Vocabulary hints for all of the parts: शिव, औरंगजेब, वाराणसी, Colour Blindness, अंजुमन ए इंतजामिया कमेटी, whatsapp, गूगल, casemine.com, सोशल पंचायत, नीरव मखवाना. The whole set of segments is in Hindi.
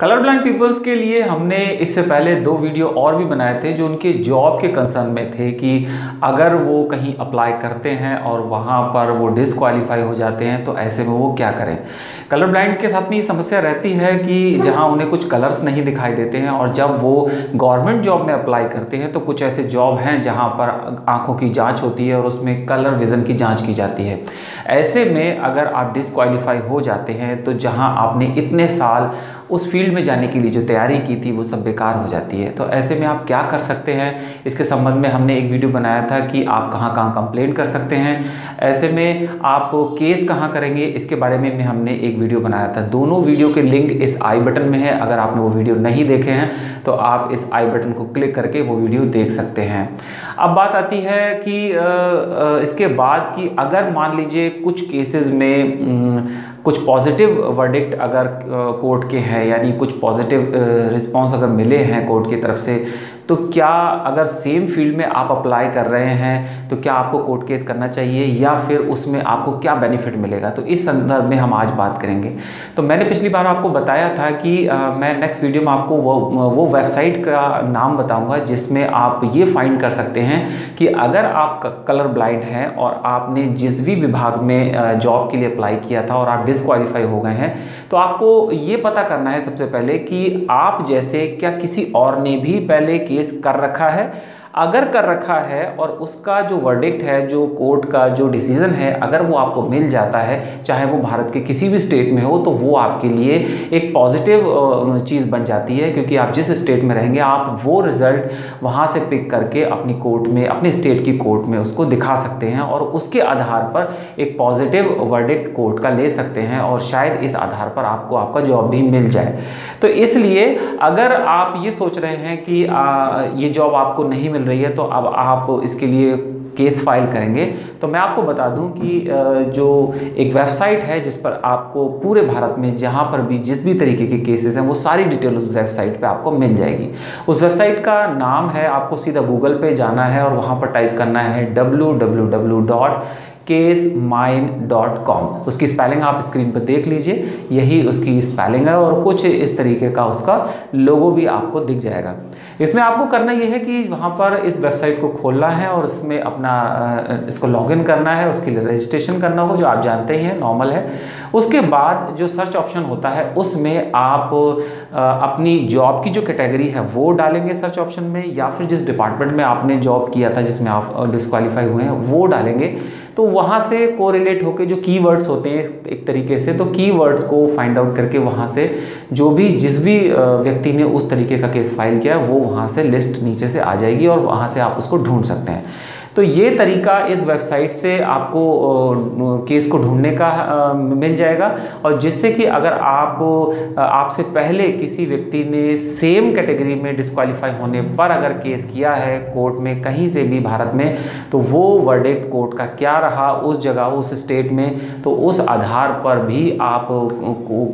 कलर ब्लाइंड पीपल्स के लिए हमने इससे पहले दो वीडियो और भी बनाए थे जो उनके जॉब के कंसर्न में थे कि अगर वो कहीं अप्लाई करते हैं और वहाँ पर वो डिसक्वालीफाई हो जाते हैं तो ऐसे में वो क्या करें। कलर ब्लाइंड के साथ में ये समस्या रहती है कि जहाँ उन्हें कुछ कलर्स नहीं दिखाई देते हैं और जब वो गवर्नमेंट जॉब में अप्लाई करते हैं तो कुछ ऐसे जॉब हैं जहाँ पर आँखों की जाँच होती है और उसमें कलर विज़न की जाँच की जाती है। ऐसे में अगर आप डिसक्वालीफाई हो जाते हैं तो जहाँ आपने इतने साल उस फील्ड में जाने के लिए जो तैयारी की थी वो सब बेकार हो जाती है। तो ऐसे में आप क्या कर सकते हैं, इसके संबंध में हमने एक वीडियो बनाया था कि आप कहाँ कहाँ कंप्लेंट कर सकते हैं, ऐसे में आप केस कहाँ करेंगे, इसके बारे में हमने एक वीडियो बनाया था। दोनों वीडियो के लिंक इस आई बटन में है, अगर आपने वो वीडियो नहीं देखे हैं तो आप इस आई बटन को क्लिक करके वो वीडियो देख सकते हैं। अब बात आती है कि इसके बाद कि अगर मान लीजिए कुछ केसेस में कुछ पॉजिटिव वर्डिक्ट अगर कोर्ट के हैं, यानी कुछ पॉजिटिव रिस्पांस अगर मिले हैं कोर्ट की तरफ से, तो क्या अगर सेम फील्ड में आप अप्लाई कर रहे हैं तो क्या आपको कोर्ट केस करना चाहिए या फिर उसमें आपको क्या बेनिफिट मिलेगा, तो इस संदर्भ में हम आज बात करेंगे। तो मैंने पिछली बार आपको बताया था कि मैं नेक्स्ट वीडियो में आपको वो वेबसाइट का नाम बताऊंगा जिसमें आप ये फाइंड कर सकते हैं कि अगर आप कलर ब्लाइंड हैं और आपने जिस भी विभाग में जॉब के लिए अप्लाई किया था और आप डिसक्वालीफाई हो गए हैं तो आपको ये पता करना है सबसे पहले कि आप जैसे क्या किसी और ने भी पहले केस कर रखा है। अगर कर रखा है और उसका जो वर्डिक्ट है, जो कोर्ट का जो डिसीजन है, अगर वो आपको मिल जाता है, चाहे वो भारत के किसी भी स्टेट में हो, तो वो आपके लिए एक पॉजिटिव चीज़ बन जाती है, क्योंकि आप जिस स्टेट में रहेंगे आप वो रिज़ल्ट वहाँ से पिक करके अपनी कोर्ट में, अपने स्टेट की कोर्ट में उसको दिखा सकते हैं और उसके आधार पर एक पॉजिटिव वर्डिक्ट कोर्ट का ले सकते हैं और शायद इस आधार पर आपको आपका जॉब भी मिल जाए। तो इसलिए अगर आप ये सोच रहे हैं कि ये जॉब आपको नहीं मिल रही है तो अब आप इसके लिए केस फाइल करेंगे, तो मैं आपको बता दूं कि जो एक वेबसाइट है जिस पर आपको पूरे भारत में जहां पर भी जिस भी तरीके के केसेस हैं वो सारी डिटेल उस वेबसाइट पे आपको मिल जाएगी। उस वेबसाइट का नाम है, आपको सीधा गूगल पे जाना है और वहां पर टाइप करना है www.casemine.com। उसकी स्पेलिंग आप स्क्रीन पर देख लीजिए, यही उसकी स्पेलिंग है और कुछ इस तरीके का उसका लोगो भी आपको दिख जाएगा। इसमें आपको करना यह है कि वहाँ पर इस वेबसाइट को खोलना है और इसमें अपना इसको लॉगिन करना है, उसके लिए रजिस्ट्रेशन करना हो जो आप जानते ही हैं, नॉर्मल है। उसके बाद जो सर्च ऑप्शन होता है उसमें आप अपनी जॉब की जो कैटेगरी है वो डालेंगे सर्च ऑप्शन में, या फिर जिस डिपार्टमेंट में आपने जॉब किया था जिसमें आप डिस्क्वालीफाई हुए हैं वो डालेंगे। तो वहाँ से कोरिलेट होकर जो कीवर्ड्स होते हैं एक तरीके से, तो कीवर्ड्स को फाइंड आउट करके वहाँ से जो भी जिस भी व्यक्ति ने उस तरीके का केस फाइल किया वो वहाँ से लिस्ट नीचे से आ जाएगी और वहाँ से आप उसको ढूंढ सकते हैं। तो ये तरीका इस वेबसाइट से आपको केस को ढूंढने का मिल जाएगा, और जिससे कि अगर आपसे पहले किसी व्यक्ति ने सेम कैटेगरी में डिस्क्वालीफाई होने पर अगर केस किया है कोर्ट में कहीं से भी भारत में, तो वो वर्डिक्ट कोर्ट का क्या रहा उस जगह उस स्टेट में, तो उस आधार पर भी आप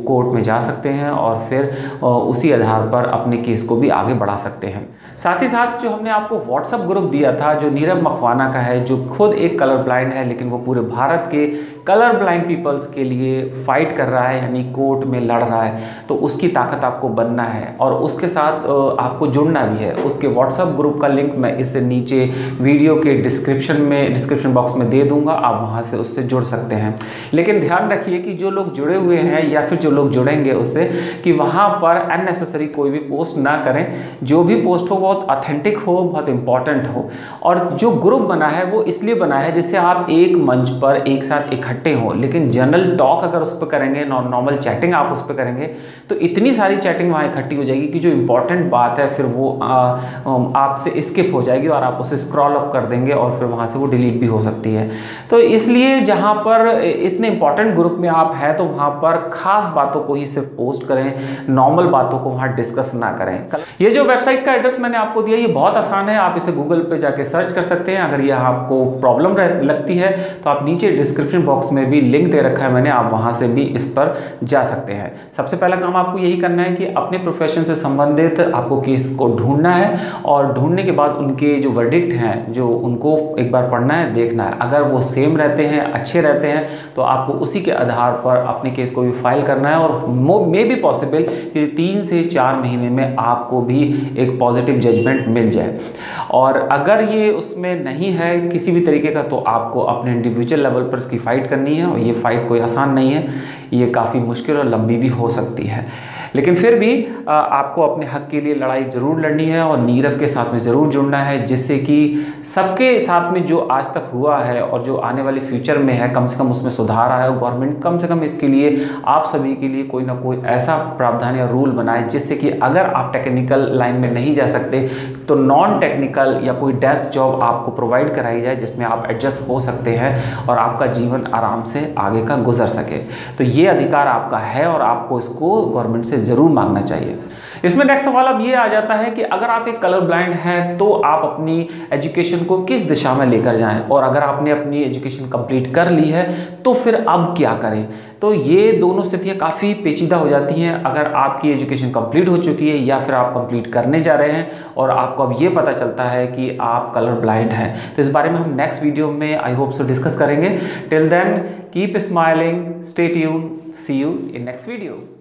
कोर्ट में जा सकते हैं और फिर उसी आधार पर अपने केस को भी आगे बढ़ा सकते हैं। साथ ही साथ जो हमने आपको व्हाट्सएप ग्रुप दिया था जो नीरव मखवाना का है, जो खुद एक कलर ब्लाइंड है लेकिन वो पूरे भारत के कलर ब्लाइंड पीपल्स के लिए फाइट कर रहा है, यानी कोर्ट में लड़ रहा है, तो उसकी ताकत आपको बनना है और उसके साथ आपको जुड़ना भी है। उसके व्हाट्सएप ग्रुप का लिंक मैं इससे नीचे वीडियो के डिस्क्रिप्शन बॉक्स में दे दूंगा, आप वहां से उससे जुड़ सकते हैं। लेकिन ध्यान रखिए कि जो लोग जुड़े हुए हैं या फिर जो लोग जुड़ेंगे उससे कि वहां पर अननेसेसरी कोई भी पोस्ट ना करें, जो भी पोस्ट हो बहुत ऑथेंटिक हो, बहुत इंपॉर्टेंट हो। और जो ग्रुप बना है वो इसलिए बना है जिससे आप एक मंच पर एक साथ इकट्ठे हो, लेकिन जनरल टॉक अगर उस पर करेंगे, नॉर्मल चैटिंग आप उस पर करेंगे, तो इतनी सारी चैटिंग वहाँ इकट्ठी हो जाएगी कि जो इंपॉर्टेंट बात है फिर वो आपसे स्किप हो जाएगी और आप उसे स्क्रॉल अप कर देंगे और फिर वहाँ से वो डिलीट भी हो सकती है। तो इसलिए जहाँ पर इतने इंपॉर्टेंट ग्रुप में आप हैं तो वहाँ पर खास बातों को ही सिर्फ पोस्ट करें, नॉर्मल बातों को वहाँ डिस्कस ना करें। ये जो वेबसाइट का एड्रेस मैंने आपको दिया ये बहुत आसान है, आप इसे गूगल पर जाके सर्च कर सकते हैं। अगर यह आपको प्रॉब्लम लगती है तो आप नीचे डिस्क्रिप्शन बॉक्स बॉक्स में भी लिंक दे रखा है मैंने, आप वहाँ से भी इस पर जा सकते हैं। सबसे पहला काम आपको यही करना है कि अपने प्रोफेशन से संबंधित आपको केस को ढूंढना है और ढूंढने के बाद उनके जो वर्डिक्ट हैं जो उनको एक बार पढ़ना है, देखना है। अगर वो सेम रहते हैं, अच्छे रहते हैं, तो आपको उसी के आधार पर अपने केस को भी फाइल करना है और मे बी पॉसिबल कि 3 से 4 महीने में आपको भी एक पॉजिटिव जजमेंट मिल जाए। और अगर ये उसमें नहीं है किसी भी तरीके का, तो आपको अपने इंडिविजुअल लेवल पर इसकी फ़ाइट करनी है और ये फ़ाइट कोई आसान नहीं है, ये काफ़ी मुश्किल और लंबी भी हो सकती है, लेकिन फिर भी आपको अपने हक के लिए लड़ाई ज़रूर लड़नी है और नीरव के साथ में ज़रूर जुड़ना है, जिससे कि सबके साथ में जो आज तक हुआ है और जो आने वाले फ्यूचर में है कम से कम उसमें सुधार आया और गवर्नमेंट कम से कम इसके लिए आप सभी के लिए कोई ना कोई ऐसा प्रावधान या रूल बनाए जिससे कि अगर आप टेक्निकल लाइन में नहीं जा सकते तो नॉन टेक्निकल या कोई डेस्क जॉब आपको प्रोवाइड कराई जाए जिसमें आप एडजस्ट हो सकते हैं और आपका जीवन आराम से आगे का गुजर सके। तो ये अधिकार आपका है और आपको इसको गवर्नमेंट से ज़रूर मांगना चाहिए। इसमें नेक्स्ट सवाल अब ये आ जाता है कि अगर आप एक कलर ब्लाइंड हैं तो आप अपनी एजुकेशन को किस दिशा में लेकर जाएं, और अगर आपने अपनी एजुकेशन कंप्लीट कर ली है तो फिर अब क्या करें। तो ये दोनों स्थितियाँ काफ़ी पेचीदा हो जाती हैं। अगर आपकी एजुकेशन कंप्लीट हो चुकी है या फिर आप कंप्लीट करने जा रहे हैं और आपको अब ये पता चलता है कि आप कलर ब्लाइंड हैं, तो इस बारे में हम नेक्स्ट वीडियो में आई होप सो डिस्कस करेंगे। Till then keep smiling, stay tune, see you in next video.